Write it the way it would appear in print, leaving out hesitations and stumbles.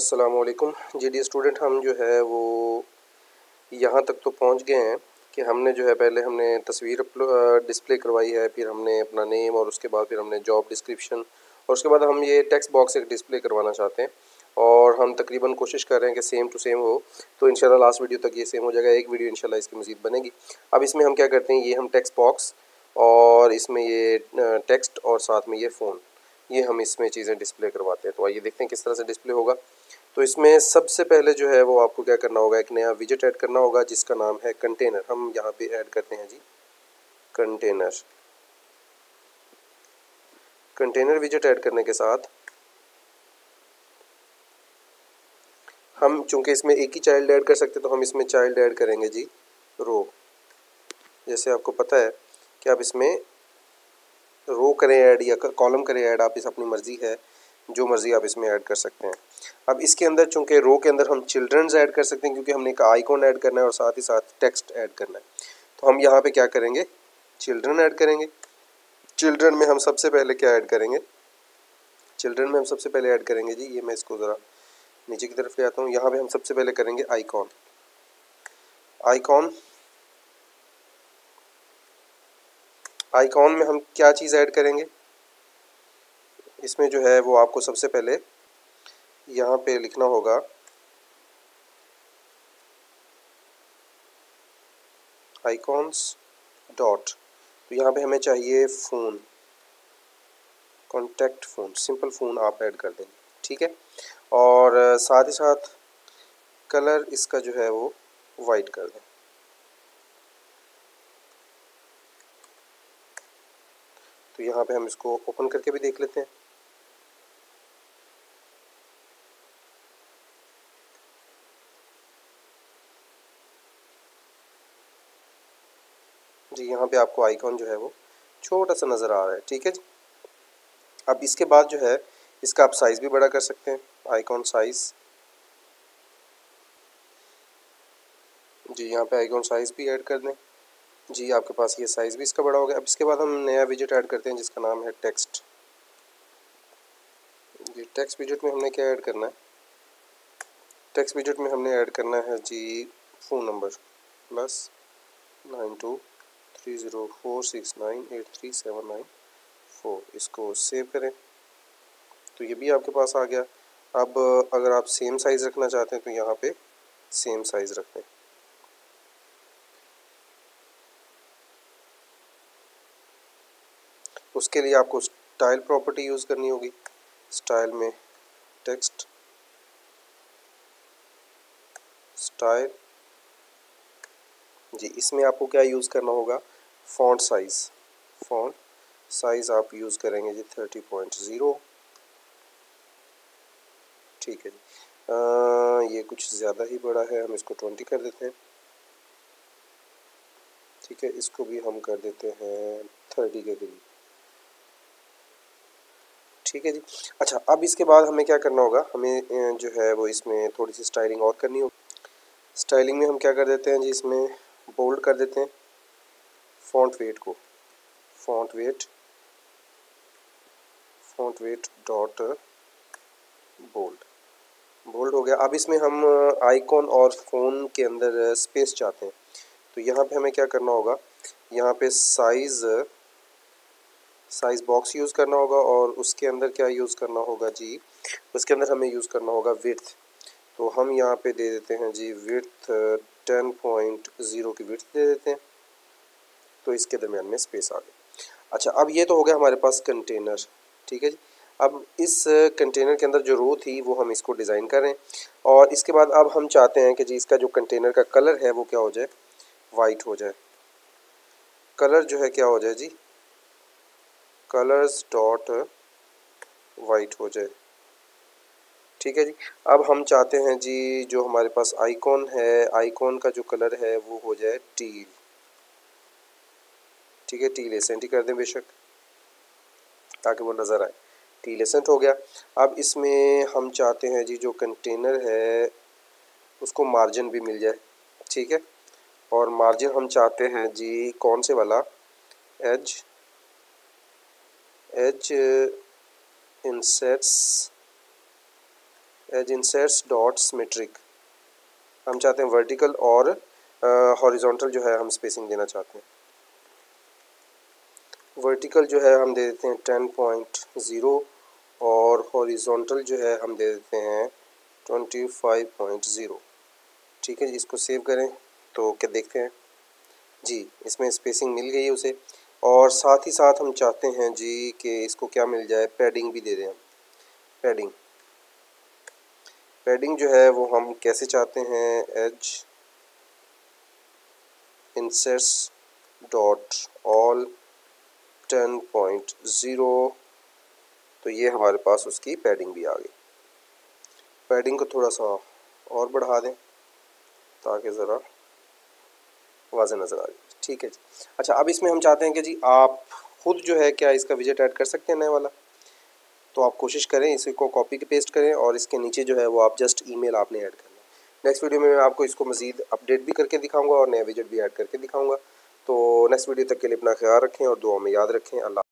अस्सलामुअलैकुम। G dear student, हम जो है वो यहाँ तक तो पहुँच गए हैं कि हमने जो है पहले हमने तस्वीर डिस्प्ले करवाई है, फिर हमने अपना नेम और उसके बाद फिर हमने जॉब डिस्क्रिप्शन और उसके बाद हम ये टेक्स्ट बॉक्स एक डिस्प्ले करवाना चाहते हैं और हम तकरीबन कोशिश कर रहे हैं कि सेम टू सेम हो, तो इंशाल्लाह लास्ट वीडियो तक ये सेम हो जाएगा। एक वीडियो इंशाल्लाह इसकी मज़ीद बनेगी। अब इसमें हम क्या करते हैं, ये हम टेक्स्ट बॉक्स और इसमें ये टेक्स्ट और साथ में ये फ़ोन, ये हम इसमें चीज़ें डिस्प्ले करवाते हैं। तो आइए देखते हैं किस तरह से डिस्प्ले होगा। तो इसमें सबसे पहले जो है वो आपको क्या करना होगा, एक नया विजेट ऐड करना होगा जिसका नाम है कंटेनर। हम यहाँ पे ऐड करते हैं जी कंटेनर। कंटेनर विजेट ऐड करने के साथ हम चूंकि इसमें एक ही चाइल्ड ऐड कर सकते, तो हम इसमें चाइल्ड ऐड करेंगे जी रो। जैसे आपको पता है कि आप इसमें रो करें ऐड या कॉलम करें ऐड, आप इस अपनी मर्ज़ी है, जो मर्ज़ी आप इसमें ऐड कर सकते हैं। अब इसके अंदर चूंकि रो के अंदर हम चिल्ड्रंस ऐड कर सकते हैं क्योंकि हमने एक आइकॉन ऐड करना है और साथ ही साथ टेक्स्ट ऐड करना है, तो हम यहाँ पे क्या करेंगे, चिल्ड्रन ऐड करेंगे। चिल्ड्रन में हम सबसे पहले क्या ऐड करेंगे, चिल्ड्रन में हम सबसे पहले ऐड करेंगे जी, ये मैं इसको ज़रा नीचे की तरफ ले आता हूँ। यहाँ पर हम सबसे पहले करेंगे आइकॉन। आइकॉन में हम क्या चीज़ ऐड करेंगे, इसमें जो है वो आपको सबसे पहले यहाँ पे लिखना होगा आइकॉन्स डॉट। तो यहाँ पे हमें चाहिए phone, contact phone, simple phone आप ऐड कर देंगे, ठीक है। और साथ ही साथ कलर इसका जो है वो वाइट कर दें। तो यहाँ पे हम इसको ओपन करके भी देख लेते हैं। जी यहाँ पे आपको आइकॉन जो है वो छोटा सा नज़र आ रहा है, ठीक है जी। अब इसके बाद जो है इसका आप साइज़ भी बड़ा कर सकते हैं, आइकॉन साइज़। जी यहाँ पे आइकॉन साइज़ भी ऐड कर दें। जी आपके पास ये साइज़ भी इसका बड़ा हो गया। अब इसके बाद हम नया विजेट ऐड करते हैं जिसका नाम है टेक्स्ट। जी टेक्स्ट विजेट में हमने क्या ऐड करना है, टेक्स्ट विजेट में हमने ऐड करना है जी फ़ोन नंबर +923046983794। इसको सेव करें, तो ये भी आपके पास आ गया। अब अगर आप सेम साइज़ रखना चाहते हैं तो यहाँ पे सेम साइज़ रख दें। उसके लिए आपको स्टाइल प्रॉपर्टी यूज़ करनी होगी। स्टाइल में टेक्स्ट स्टाइल, जी इसमें आपको क्या यूज़ करना होगा, फ़ॉन्ट साइज़। फ़ॉन्ट साइज़ आप यूज़ करेंगे जी 30.0, ठीक है जी। ये कुछ ज़्यादा ही बड़ा है, हम इसको 20 कर देते हैं, ठीक है। इसको भी हम कर देते हैं 30 के करीब, ठीक है जी। अच्छा अब इसके बाद हमें क्या करना होगा, हमें जो है वो इसमें थोड़ी सी स्टाइलिंग और करनी होगी। स्टाइलिंग में हम क्या कर देते हैं जी, इसमें बोल्ड कर देते हैं फॉन्ट वेट को। Font weight dot bold, bold हो गया। अब इसमें हम आइकॉन और फ़ोन के अंदर स्पेस चाहते हैं, तो यहाँ पे हमें क्या करना होगा, यहाँ पे साइज़ बॉक्स यूज़ करना होगा और उसके अंदर क्या यूज़ करना होगा जी, उसके अंदर हमें यूज़ करना होगा विड्थ। तो हम यहाँ पे दे देते हैं जी विड्थ 10.0 की विड्थ दे देते हैं, तो इसके दरमियान में स्पेस आ गई। अच्छा अब ये तो हो गया हमारे पास कंटेनर, ठीक है जी। अब इस कंटेनर के अंदर जो रो थी वो हम इसको डिज़ाइन करें और इसके बाद अब हम चाहते हैं कि जी इसका जो कंटेनर का कलर है वो क्या हो जाए, वाइट हो जाए। कलर जो है क्या हो जाए जी, कलर्स डॉट वाइट हो जाए, ठीक है जी। अब हम चाहते हैं जी जो हमारे पास आइकॉन है, आइकॉन का जो कलर है वो हो जाए टील, ठीक है। टील एसेंट ही कर दें बेशक, ताकि वो नज़र आए। टील एसेंट हो गया। अब इसमें हम चाहते हैं जी जो कंटेनर है उसको मार्जिन भी मिल जाए, ठीक है। और मार्जिन हम चाहते हैं जी कौन से वाला, edge insets edge inserts dot symmetric. हम चाहते हैं वर्टिकल और हॉरिजॉन्टल जो है हम स्पेसिंग देना चाहते हैं। वर्टिकल जो है हम दे देते हैं 10.0 और हॉरिजॉन्टल जो है हम दे देते हैं 25.0। ठीक है जी, इसको सेव करें तो क्या देखते हैं जी, इसमें स्पेसिंग मिल गई है उसे। और साथ ही साथ हम चाहते हैं जी कि इसको क्या मिल जाए, पैडिंग भी दे दें हम। पैडिंग पैडिंग जो है वो हम कैसे चाहते हैं, एज इंसर्ट्स डॉट ऑल 10.0, तो ये हमारे पास उसकी पैडिंग भी आ गई। पैडिंग को थोड़ा सा और बढ़ा दें ताकि ज़रा वाज़े नज़र आ जाए। ठीक है जी। अच्छा, अब इसमें हम चाहते हैं कि जी आप ख़ुद जो है क्या इसका विजेट ऐड कर सकते हैं नए वाला, तो आप कोशिश करें इसको कॉपी पेस्ट करें और इसके नीचे जो है वो आप जस्ट ईमेल आपने ऐड करना है। नेक्स्ट वीडियो में मैं आपको इसको मज़ीद अपडेट भी करके दिखाऊंगा और नया विजेट भी ऐड करके दिखाऊंगा। तो नेक्स्ट वीडियो तक के लिए अपना ख्याल रखें और दुआ में याद रखें। अल्लाह।